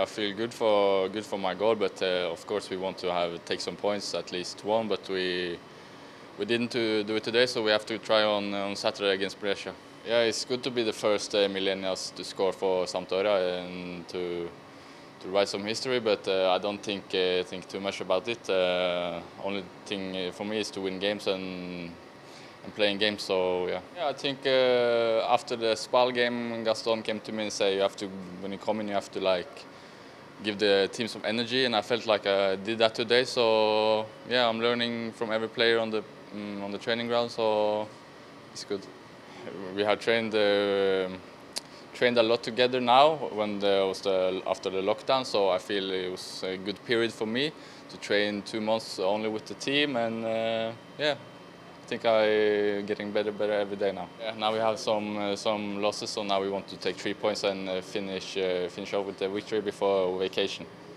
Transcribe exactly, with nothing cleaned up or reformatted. I feel good for good for my goal, but uh, of course we want to have take some points, at least one. But we we didn't do it today, so we have to try on on Saturday against Brescia. Yeah, it's good to be the first uh, millennials to score for Sampdoria and to to write some history. But uh, I don't think uh, think too much about it. Uh, only thing for me is to win games and. and playing games, so yeah. Yeah, I think uh, after the SPAL game, Gaston came to me and said, you have to, when you come in, you have to like give the team some energy, and I felt like I did that today. So yeah, I'm learning from every player on the um, on the training ground, so it's good. We have trained uh, trained a lot together now when there was the after the lockdown, so I feel it was a good period for me to train two months only with the team, and uh, yeah. I think I'm getting better, better every day now. Yeah, now we have some uh, some losses, so now we want to take three points and uh, finish uh, finish off with the victory before vacation.